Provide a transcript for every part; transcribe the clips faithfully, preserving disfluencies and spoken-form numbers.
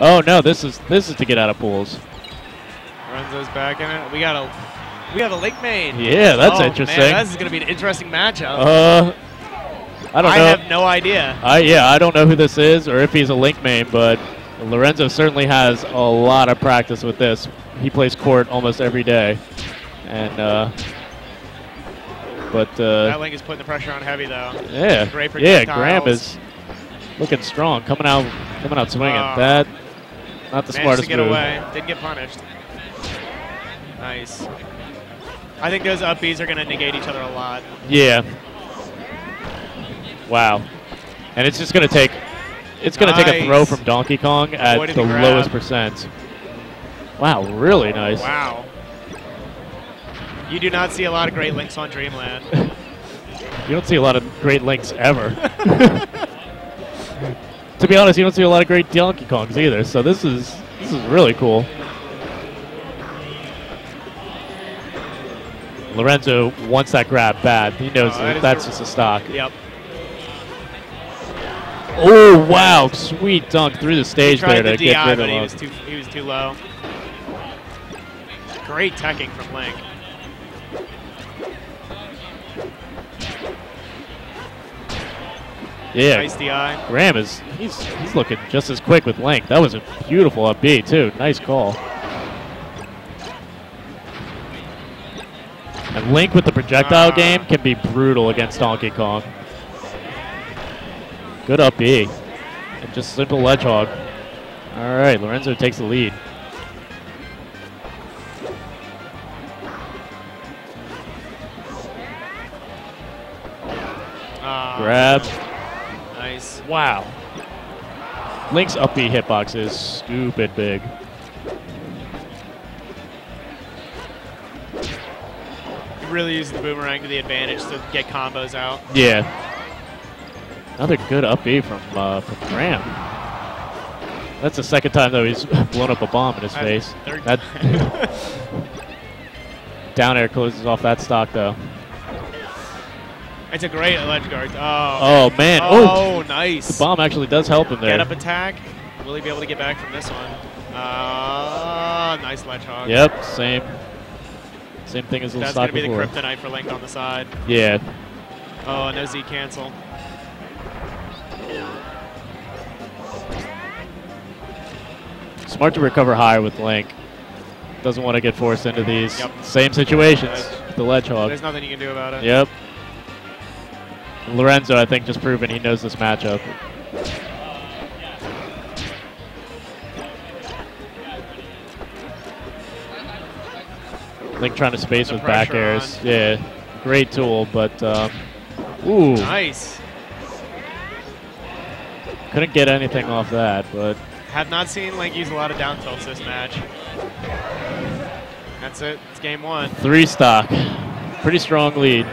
Oh no, this is this is to get out of pools. Lorenzo's back in it. We got a we have a Link main. Yeah, that's oh, interesting. Man, this is gonna be an interesting matchup. Uh, I don't I know. I have no idea. I yeah, I don't know who this is or if he's a Link main, but Lorenzo certainly has a lot of practice with this. He plays court almost every day, and uh, but uh, that Link is putting the pressure on heavy though. Yeah, great for yeah. Graham is looking strong, coming out, coming out swinging. Oh. That not the smartest to get move. Away. Didn't get punished. Nice. I think those up Bs are going to negate each other a lot. Yeah. Wow. And it's just going to take, it's going to nice. take a throw from Donkey Kong at the, the lowest percent. Wow, really nice. Wow. You do not see a lot of great Links on Dreamland. You don't see a lot of great Links ever. To be honest, you don't see a lot of great Donkey Kongs either. So this is this is really cool. Lorenzo wants that grab bad. He knows oh, that that that's just a stock. Yep. Oh wow! Sweet dunk through the stage there to the get D I, rid of him. He was too he was too low. Great teching from Link. Yeah, nice D I. Graham is he's he's looking just as quick with Link. That was a beautiful up B too. Nice call. And Link with the projectile uh, game can be brutal against Donkey Kong. Good up B. And just simple ledge hog. All right, Lorenzo takes the lead. Uh, Grab. Nice. Wow. Link's up B hitbox is stupid big. He really uses the boomerang to the advantage to get combos out. Yeah. Another good up B from uh, from Graham. That's the second time though he's blown up a bomb in his That's face. Third that down air closes off that stock though. It's a great ledge guard. Oh, oh man. Oh, oh, nice. The bomb actually does help him there. Get up attack. Will he be able to get back from this one? Uh, nice ledge hog. Yep, same. Same thing as the stock That's going to be before. The kryptonite for Link on the side. Yeah. Oh, no Z cancel. Smart to recover high with Link. Doesn't want to get forced into these. Yep. Same situations. The, the ledge hog. There's nothing you can do about it. Yep. Lorenzo, I think, just proven he knows this matchup. Link trying to space with back airs. On. Yeah, great tool, but um, ooh, nice. Couldn't get anything off that, but have not seen Link use a lot of down tilts this match. That's it. It's game one. Three stock, pretty strong lead.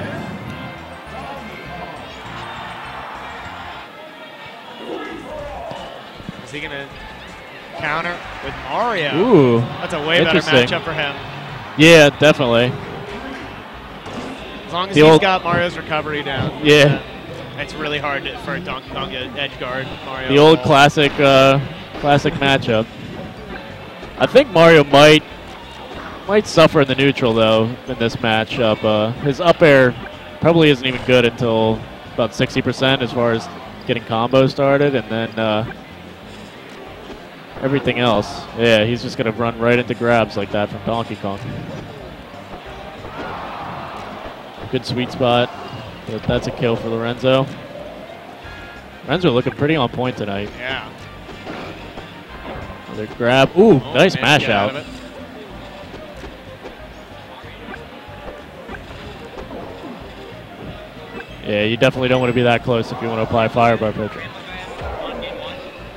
Is he gonna counter with Mario? Ooh, that's a way better matchup for him. Yeah, definitely. As long as the he's got Mario's recovery down. Yeah, uh, it's really hard to, for Donkey Kong to edge guard Mario. The old uh, classic, uh, classic matchup. I think Mario might might suffer in the neutral though in this matchup. Uh, his up air probably isn't even good until about sixty percent as far as getting combos started, and then. Uh, Everything else. Yeah, he's just going to run right into grabs like that from Donkey Kong. Good sweet spot, but that's a kill for Lorenzo. Lorenzo looking pretty on point tonight. Yeah. Another grab. Ooh, oh, nice man, mash out. out yeah, you definitely don't want to be that close if you want to apply fire by pitch.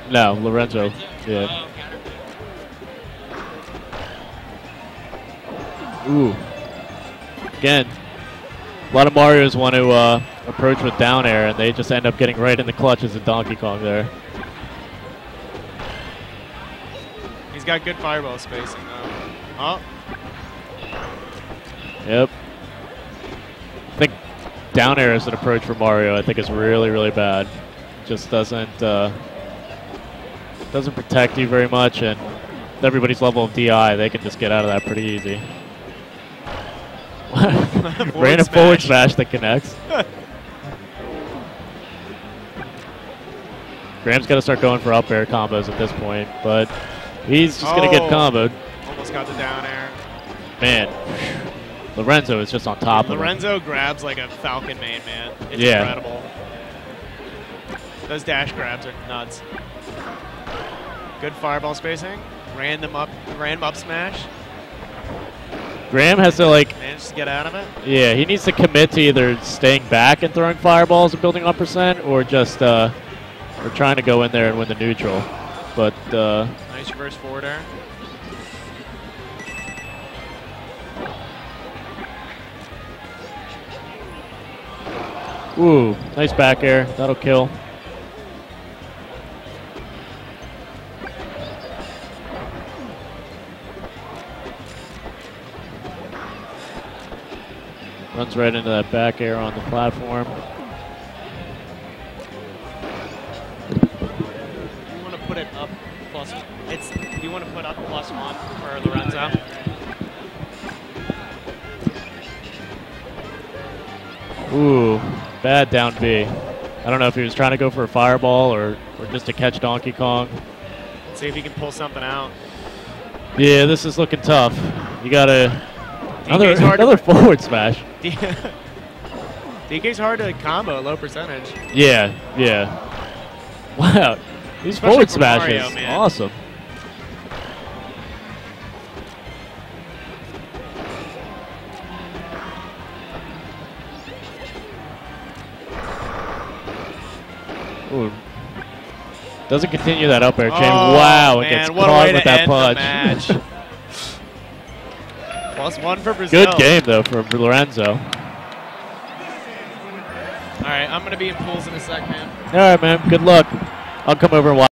No, Lorenzo. Yeah. Ooh. Again, a lot of Marios want to uh, approach with down air, and they just end up getting right in the clutches of Donkey Kong there. He's got good fireball spacing, though. Oh. Yep. I think down air as an approach for Mario, I think, is really, really bad. Just doesn't... Uh, doesn't protect you very much, and everybody's level of D I, they can just get out of that pretty easy. forward Ran a smash. forward smash that connects. Graham's got to start going for up air combos at this point, but he's just oh, going to get comboed. Almost got the down air. Man, Lorenzo is just on top of him. Lorenzo grabs like a Falcon main, man. It's yeah. incredible. Those dash grabs are nuts. Good fireball spacing. Ran them up, ran him up smash. Graham has to like manage to get out of it. Yeah, he needs to commit to either staying back and throwing fireballs and building on percent, or just uh, or trying to go in there and win the neutral. But uh, nice reverse forward air. Ooh, nice back air. That'll kill. Runs right into that back air on the platform. You want to put it up plus it's you want to put up plus one for Lorenzo. Ooh, bad down B. I don't know if he was trying to go for a fireball or, or just to catch Donkey Kong. Let's see if he can pull something out. Yeah, this is looking tough. You gotta Another, another forward smash. D K's hard to combo, low percentage. Yeah, yeah. Wow, these Especially forward smashes, Mario, awesome. Ooh. Doesn't continue that up air chain. Oh, wow, it gets caught with that punch. Plus one for Brazil. Good game, though, for Lorenzo. All right, I'm going to be in pools in a sec, man. All right, man. Good luck. I'll come over and watch.